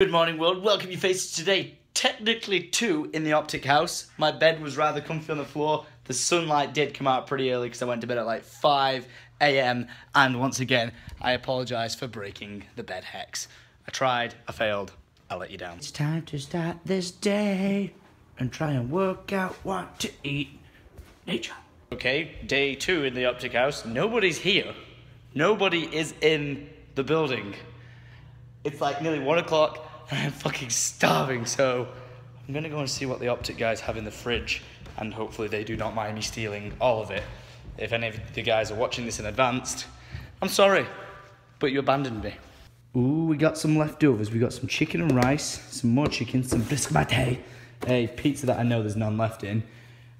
Good morning, world. Welcome your faces today. Technically two in the Optic House. My bed was rather comfy on the floor. The sunlight did come out pretty early because I went to bed at like 5 AM. And once again, I apologize for breaking the bed hex. I tried, I failed, I let you down. It's time to start this day and try and work out what to eat. Nature. Okay, day two in the Optic House. Nobody's here. Nobody is in the building. It's like nearly 1 o'clock. I'm fucking starving, so I'm gonna go and see what the Optic guys have in the fridge, and hopefully they do not mind me stealing all of it. If any of the guys are watching this in advance, I'm sorry, but you abandoned me. Ooh, we got some leftovers. We got some chicken and rice, some more chicken, some biscotti, a pizza that I know there's none left in,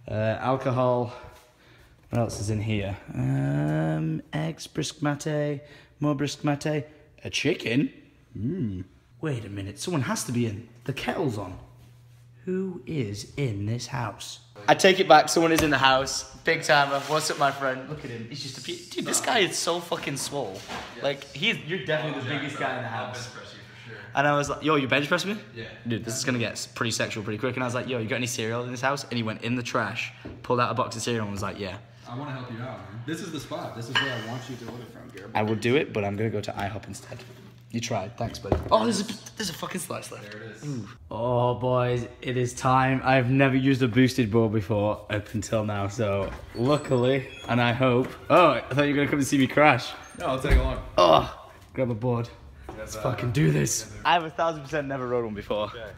alcohol. What else is in here? Eggs, biscotti, more biscotti, a chicken. Mmm. Wait a minute, someone has to be in. The kettle's on. Who is in this house? I take it back, someone is in the house. Big timer, what's up my friend? Look at him, he's just a dude, this guy is so fucking swole. Yes. Like, you're definitely the biggest guy in the house. Bench press you for sure. And I was like, yo, you bench press me? Yeah. Dude, this is gonna get pretty sexual pretty quick. And I was like, yo, you got any cereal in this house? And he went in the trash, pulled out a box of cereal and was like, yeah. I wanna help you out, man. This is the spot, this is where I want you to order from, Garrett. I will do it, but I'm gonna go to IHOP instead. You tried, thanks, buddy. Oh, there's a fucking slice left. There it is. Ooh. Oh, boys, it is time. I've never used a boosted board before up until now, so luckily, and I hope. Oh, I thought you were gonna come and see me crash. No, I'll take along. Oh, grab a board. Let's fucking do this. I have 1000% never rode one before. Okay.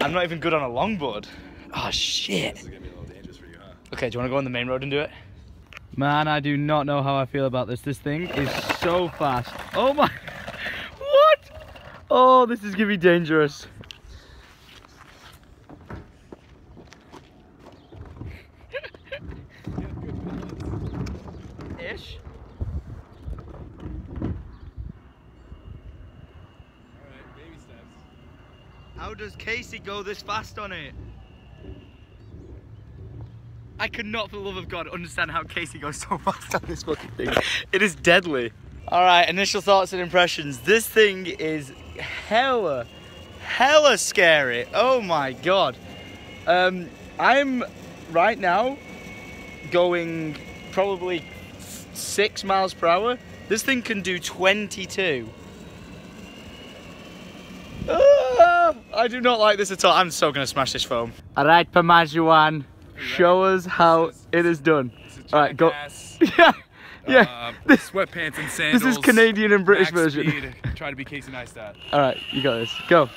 I'm not even good on a longboard. Oh shit. This is gonna be a little dangerous for you, huh? Okay, do you wanna go on the main road and do it? Man, I do not know how I feel about this. This thing is so fast. Oh my, what? Oh, this is gonna be dangerous. Ish. All right, baby steps. How does Casey go this fast on it? I could not, for the love of God, understand how Casey goes so fast on this fucking thing. It is deadly. All right, initial thoughts and impressions. This thing is hella scary. Oh my God. I'm right now going probably 6 miles per hour. This thing can do 22. Ah, I do not like this at all. I'm so gonna smash this foam. All right, Pamajuan. Show us how it is done. All right, go. Yeah, yeah. Sweatpants and sandals. This is Canadian and British version. Speed. Try to be Casey Neistat. All right, you got this. Go. I'm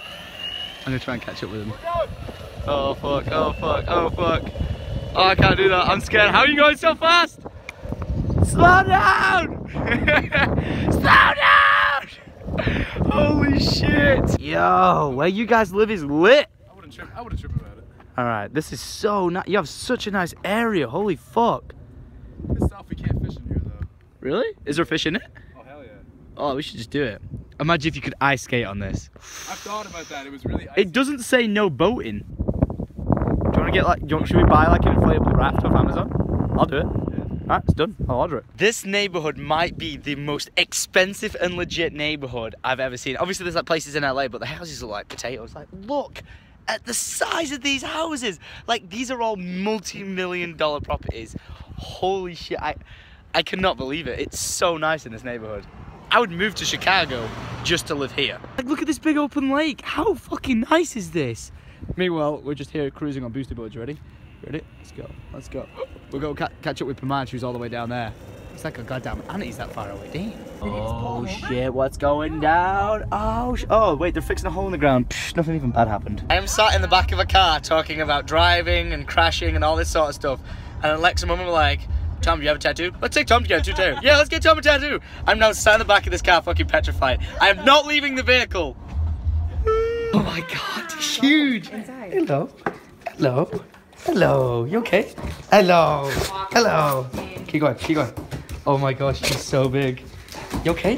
gonna try and catch up with him. Oh fuck! Oh fuck! Oh fuck! Oh, I can't do that. I'm scared. How are you going so fast? Slow down! Slow down! Holy shit! Yo, where you guys live is lit. I wouldn't trip about it. Alright, this is so nice. You have such a nice area, holy fuck. Pissed off we can't fish in here though. Really? Is there fish in it? Oh, hell yeah. Oh, we should just do it. Imagine if you could ice skate on this. I've thought about that, it was really icy. It doesn't say no boating. Do you want to get like, should we buy like an inflatable raft off Amazon? I'll do it. Yeah. Alright, it's done, I'll order it. This neighborhood might be the most expensive and legit neighborhood I've ever seen. Obviously there's like places in LA, but the houses are like potatoes. Like, look at the size of these houses. Like, these are all multi-million-dollar properties. Holy shit, I cannot believe it. It's so nice in this neighborhood. I would move to Chicago just to live here. Like, look at this big open lake. How fucking nice is this? Meanwhile, we're just here cruising on booster boards. Ready? Let's go, let's go. We'll go catch up with Pomancho, who's all the way down there. It's like a goddamn Annie's that far away, damn. Oh shit, what's going down? Oh, oh wait, they're fixing a hole in the ground. Psh, nothing even bad happened. I am sat in the back of a car talking about driving and crashing and all this sort of stuff. And Alexa and Mum were like, Tom, do you have a tattoo? Let's take Tom to get a tattoo. Yeah, let's get Tom a tattoo. I'm now sat in the back of this car fucking petrified. I am not leaving the vehicle. Oh my God, it's huge. Hello, hello, hello, you okay? Hello, hello. Keep going, keep going. Oh my gosh, she's so big. You okay?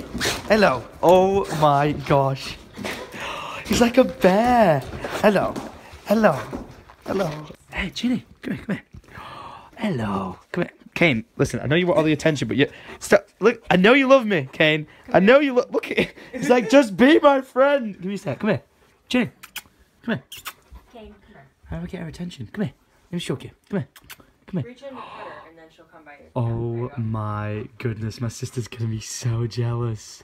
Hello. Oh my gosh. He's like a bear. Hello. Hello. Hello. Hey, Chili, come here, come here. Hello. Come here. Kane, listen, I know you want all the attention, but you stop. Look, I know you love me, Kane. I know you look at it. It's like, just be my friend. Give me a sec. Come here. Jane, come here. Kane, come here. How do I get her attention? Come here. Let me show you. Come here. Come here. Reach in with her and then she'll come by you. Oh my goodness, my sister's gonna be so jealous.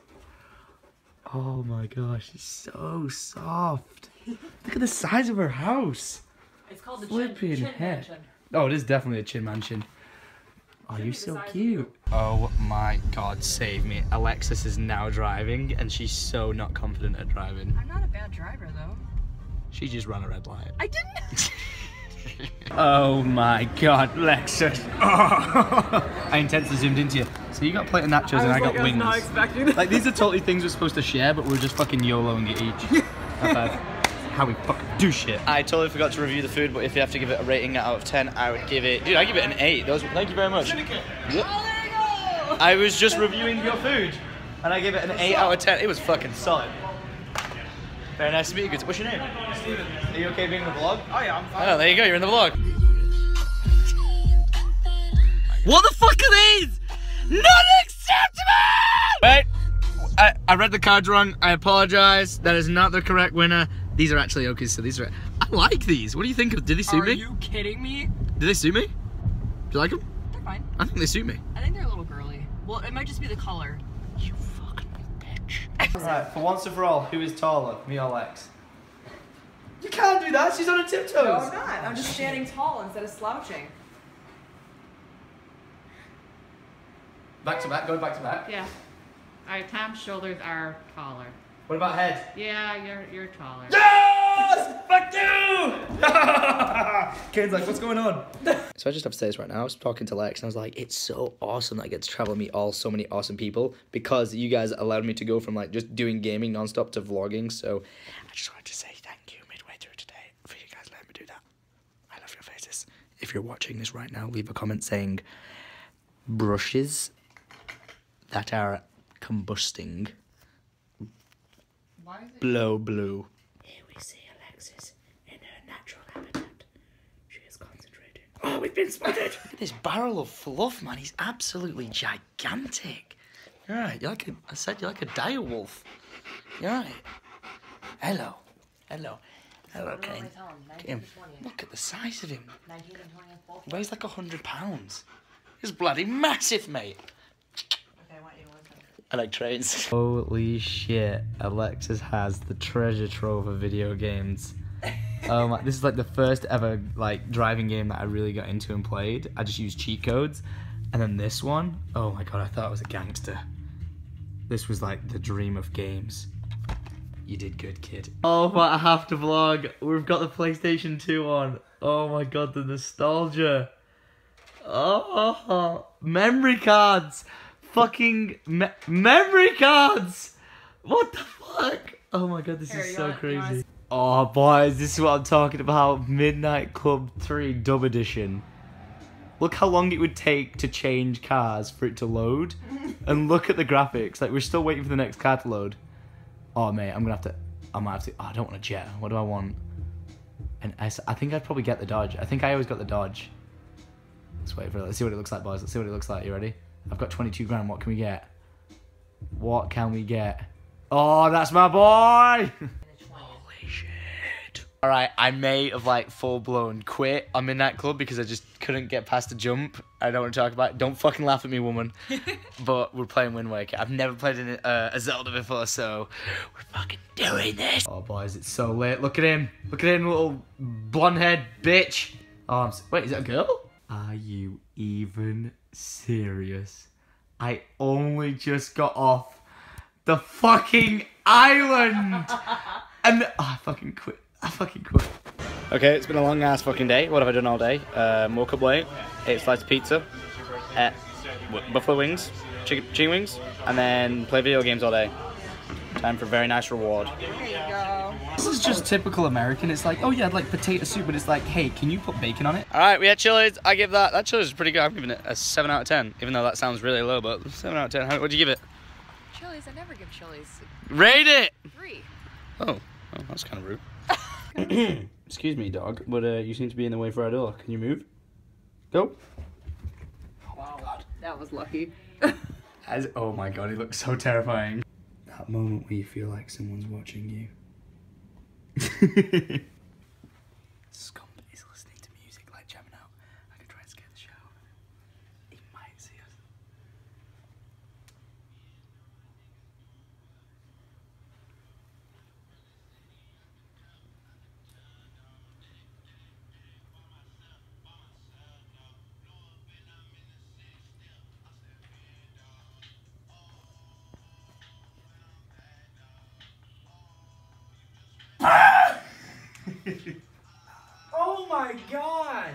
Oh my gosh, she's so soft. Look at the size of her house. It's called the Chin Mansion. Oh, it is definitely a Chin Mansion. Oh, you're so cute. Oh my god, save me. Alexis is now driving and she's so not confident at driving. I'm not a bad driver though. She just ran a red light. I didn't. Oh my god, Lexus. Oh. I intensely zoomed into you. So you got a plate of nachos and I got wings. I was not expecting this. Like, these are totally things we're supposed to share, but we're just fucking YOLOing it each. How we fucking do shit. I totally forgot to review the food, but if you have to give it a rating out of 10, I would give it... Dude, I give it an 8. Those, thank you very much. Syndicate. Yep. Oh, there you go. I was just reviewing your food, and I gave it an 8 out of 10. It was fucking solid. Very nice to meet you. Good. What's your name? Steven. Are you okay being in the vlog? Oh yeah, I'm fine. Oh, there you go. You're in the vlog. What the fuck are these? Not acceptable! Wait. I read the cards wrong. I apologize. That is not the correct winner. These are actually okay. So these are... I like these. What do you think of... Did they suit me? Are you kidding me? Do they suit me? Do you like them? They're fine. I think they suit me. I think they're a little girly. Well, it might just be the color. You fucking bitch. Alright, for once and for all, who is taller? Me or Lex? You can't do that. She's on her tiptoes. No, I'm not. I'm just standing tall instead of slouching. Back to back. Go back to back. Yeah. Alright, Tom's shoulders are taller. What about head? Yeah, you're taller. Yes! Fuck you! Kane's like, what's going on? So I just upstairs right now, I was talking to Lex and I was like, it's so awesome that I get to travel and meet so many awesome people because you guys allowed me to go from like just doing gaming non-stop to vlogging. So I just wanted to say thank you midway through today for you guys letting me do that. I love your faces. If you're watching this right now, leave a comment saying brushes that are combusting. Blow blue. Here we see Alexis in her natural habitat. She is concentrating. Oh, we've been spotted! Look at this barrel of fluff, man. He's absolutely gigantic. You're right. You're like a, I said you're like a dire wolf. You're right. Hello. Hello. Hello, Kane. Look at him. Look at the size of him. He weighs like 100 pounds. He's bloody massive, mate. I like trains. Holy shit, Alexis has the treasure trove of video games. This is like the first ever like driving game that I really got into and played. I just used cheat codes. And then this one, oh my god, I thought I was a gangster. This was like the dream of games. You did good, kid. Oh, but I have to vlog. We've got the PlayStation 2 on. Oh my god, the nostalgia. Oh, memory cards. Fucking memory cards! What the fuck? Oh my god, this is so crazy. Oh boys, this is what I'm talking about. Midnight Club 3 Dub Edition. Look how long it would take to change cars for it to load. And look at the graphics. Like, we're still waiting for the next car to load. Oh mate, I'm gonna have to... I might have to... Oh, I don't want a jet. What do I want? An S... I think I'd probably get the Dodge. I think I always got the Dodge. Let's wait for it. Let's see what it looks like, boys. Let's see what it looks like. You ready? I've got 22 grand, what can we get? What can we get? Oh, that's my boy! Holy shit. Alright, I may have like full-blown quit on Midnight Club because I just couldn't get past the jump. I don't want to talk about it. Don't fucking laugh at me, woman. But we're playing Wind Waker. I've never played a Zelda before, so we're fucking doing this. Oh, boys, it's so late. Look at him. Look at him, little blonde-haired bitch. Oh, I'm so wait, is that a girl? Are you even... serious? I only just got off the fucking island and I fucking quit. I fucking quit. Okay, it's been a long ass fucking day. What have I done all day? Woke up late, ate a slice of pizza, ate buffalo wings, chicken wings, and then play video games all day. Time for a very nice reward. There you go. This is just typical American. It's like, oh yeah, I'd like potato soup, but it's like, hey, can you put bacon on it? All right, we had Chili's. I give that. That Chili's is pretty good. I'm giving it a 7 out of 10, even though that sounds really low, but 7 out of 10. What'd you give it? Chili's, I never give Chili's. Rate it! 3. Oh, well, that's kind of rude. Excuse me, dog, but you seem to be in the way for our door. Can you move? Go. Wow. That was lucky. As, oh my god, it looks so terrifying. That moment where you feel like someone's watching you. Scump is listening to music, like jamming out. I could try and scare the show. He might see us. Oh my god!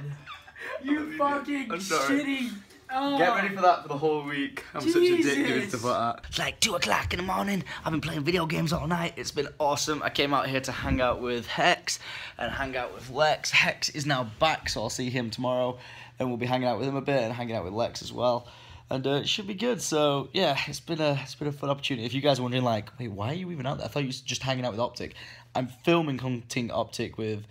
You fucking shitty! Oh. Get ready for that for the whole week. I'm such a dick doing stuff like that. It's like 2 o'clock in the morning. I've been playing video games all night. It's been awesome. I came out here to hang out with Hex and hang out with Lex. Hex is now back, so I'll see him tomorrow. And we'll be hanging out with him a bit and hanging out with Lex as well. And it should be good. So yeah, it's been a fun opportunity. If you guys are wondering like, wait, why are you even out there? I thought you were just hanging out with Optic. I'm filming Hunting Optic with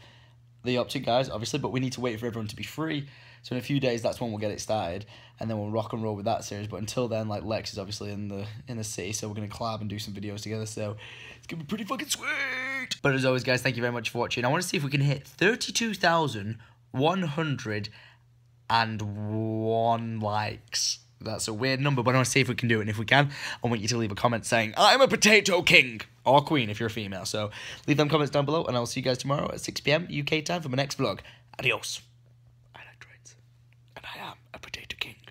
the Optic guys, obviously, but we need to wait for everyone to be free. So in a few days, that's when we'll get it started, and then we'll rock and roll with that series. But until then, like, Lex is obviously in the city, so we're gonna collab and do some videos together. So it's gonna be pretty fucking sweet. But as always, guys, thank you very much for watching. I want to see if we can hit 32,101 likes. That's a weird number, but I want to see if we can do it, and if we can, I want you to leave a comment saying, I'm a potato king, or queen if you're a female, so leave them comments down below, and I'll see you guys tomorrow at 6 PM UK time for my next vlog. Adios. I like droids, and I am a potato king.